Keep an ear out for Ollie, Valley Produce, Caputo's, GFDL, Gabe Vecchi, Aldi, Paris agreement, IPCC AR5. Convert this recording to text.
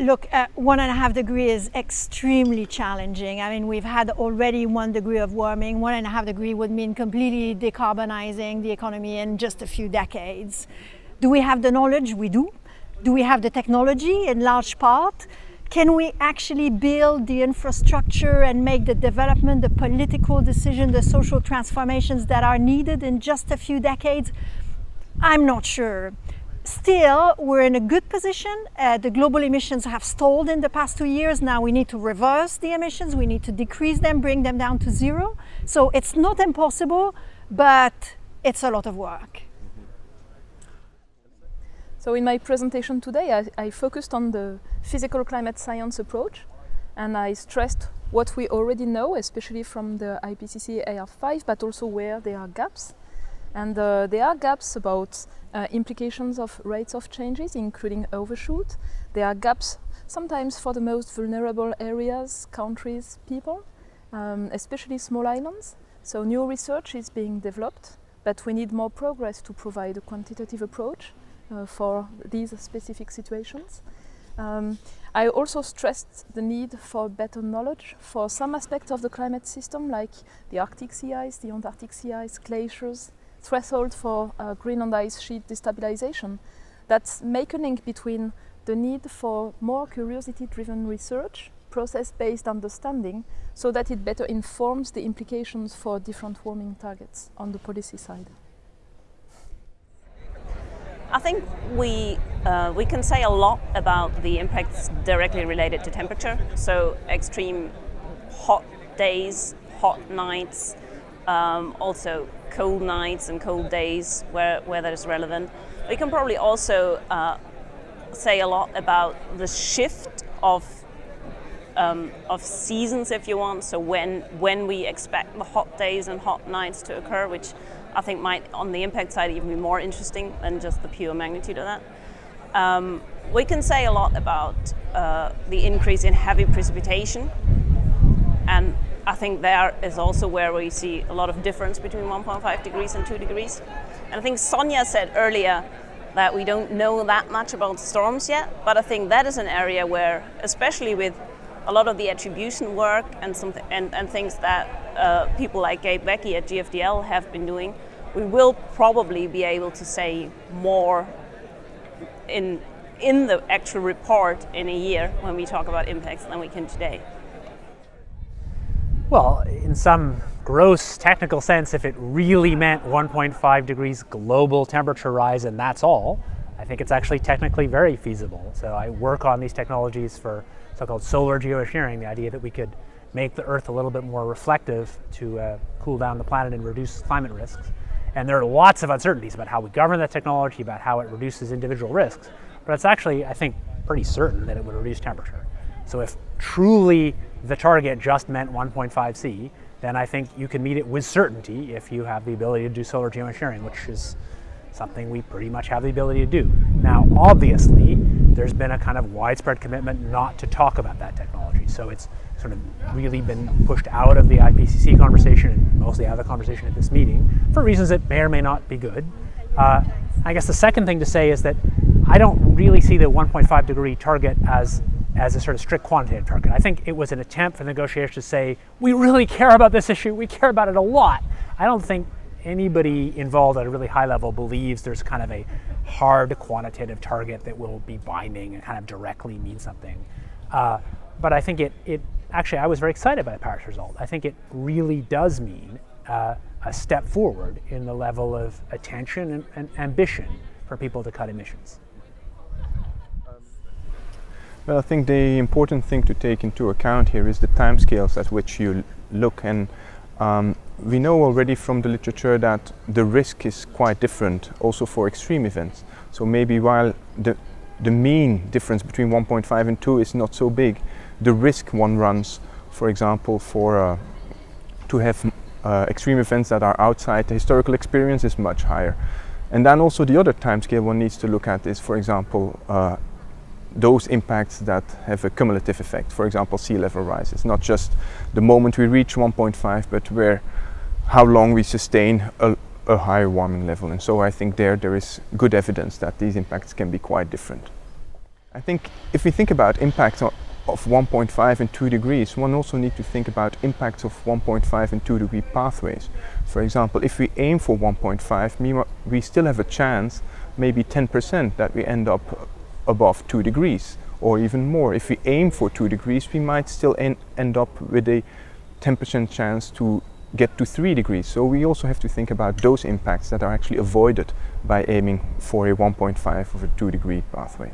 Look, 1.5 degrees is extremely challenging. I mean, we've had already 1 degree of warming. 1.5 degrees would mean completely decarbonizing the economy in just a few decades. Do we have the knowledge? We do. Do we have the technology? In large part. Can we actually build the infrastructure and make the development, the political decision, the social transformations that are needed in just a few decades? I'm not sure. Still, we're in a good position. The global emissions have stalled in the past 2 years. Now we need to reverse the emissions. We need to decrease them, bring them down to zero. So it's not impossible, but it's a lot of work. So in my presentation today, I focused on the physical climate science approach, and I stressed what we already know, especially from the IPCC AR5, but also where there are gaps. And there are gaps about implications of rates of changes, including overshoot. There are gaps sometimes for the most vulnerable areas, countries, people, especially small islands. So new research is being developed, but we need more progress to provide a quantitative approach for these specific situations. I also stressed the need for better knowledge for some aspects of the climate system, like the Arctic sea ice, the Antarctic sea ice, glaciers, threshold for Greenland ice sheet destabilization. That's make a link between the need for more curiosity-driven research, process-based understanding, so that it better informs the implications for different warming targets on the policy side. I think we can say a lot about the impacts directly related to temperature. So extreme hot days, hot nights, also cold nights and cold days where that is relevant. We can probably also say a lot about the shift of seasons, if you want, so when we expect the hot days and hot nights to occur, which I think might, on the impact side, even be more interesting than just the pure magnitude of that. We can say a lot about the increase in heavy precipitation, and I think there is also where we see a lot of difference between 1.5 degrees and 2 degrees. And I think Sonia said earlier that we don't know that much about storms yet, but I think that is an area where, especially with a lot of the attribution work and things that people like Gabe Vecchi at GFDL have been doing, we will probably be able to say more in the actual report in a year when we talk about impacts than we can today. Well, in some gross technical sense, if it really meant 1.5 degrees global temperature rise and that's all, I think it's actually technically very feasible. So I work on these technologies for so-called solar geoengineering, the idea that we could make the Earth a little bit more reflective to cool down the planet and reduce climate risks. And there are lots of uncertainties about how we govern that technology, about how it reduces individual risks. But it's actually, I think, pretty certain that it would reduce temperature. So if truly the target just meant 1.5°C, then I think you can meet it with certainty if you have the ability to do solar geoengineering, which is something we pretty much have the ability to do. Now, obviously, there's been a kind of widespread commitment not to talk about that technology. So it's sort of really been pushed out of the IPCC conversation and mostly out of the conversation at this meeting for reasons that may or may not be good. I guess the second thing to say is that I don't really see the 1.5 degree target as a sort of strict quantitative target. I think it was an attempt for negotiators to say, we really care about this issue, we care about it a lot. I don't think anybody involved at a really high level believes there's kind of a hard quantitative target that will be binding and kind of directly mean something. But I think actually I was very excited by the Paris result. I think it really does mean a step forward in the level of attention and ambition for people to cut emissions. Well, I think the important thing to take into account here is the timescales at which you look, and we know already from the literature that the risk is quite different also for extreme events. So maybe while the mean difference between 1.5 and 2 is not so big, the risk one runs, for example, for to have extreme events that are outside the historical experience is much higher. And then also the other timescale one needs to look at is, for example, those impacts that have a cumulative effect, for example sea level rise. It's not just the moment we reach 1.5, but how long we sustain a higher warming level. And so I think there is good evidence that these impacts can be quite different. I think if we think about impacts of 1.5 and 2 degrees, one also needs to think about impacts of 1.5 and 2 degree pathways. For example, if we aim for 1.5, we still have a chance, maybe 10%, that we end up above 2 degrees or even more. If we aim for 2 degrees, we might still end up with a 10% chance to get to 3 degrees. So we also have to think about those impacts that are actually avoided by aiming for a 1.5 or a 2 degree pathway.